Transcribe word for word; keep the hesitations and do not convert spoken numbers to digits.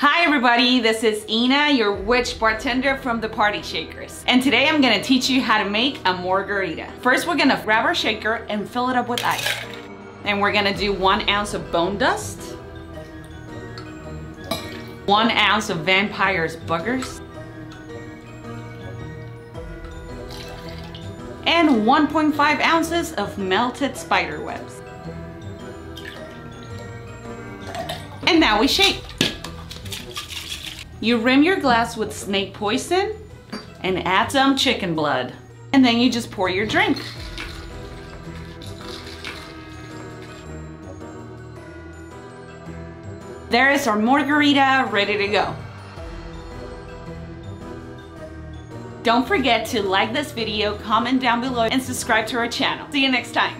Hi everybody, this is Ina, your witch bartender from the Party Shakers. And today I'm gonna teach you how to make a margarita. First we're gonna grab our shaker and fill it up with ice. And we're gonna do one ounce of bone dust, one ounce of vampire's buggers, and one point five ounces of melted spider webs. And now we shake. You rim your glass with snake poison and add some chicken blood. And then you just pour your drink. There is our margarita ready to go. Don't forget to like this video, comment down below, and subscribe to our channel. See you next time.